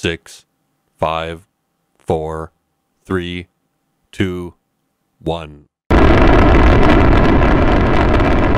6, 5, 4, 3, 2, 1.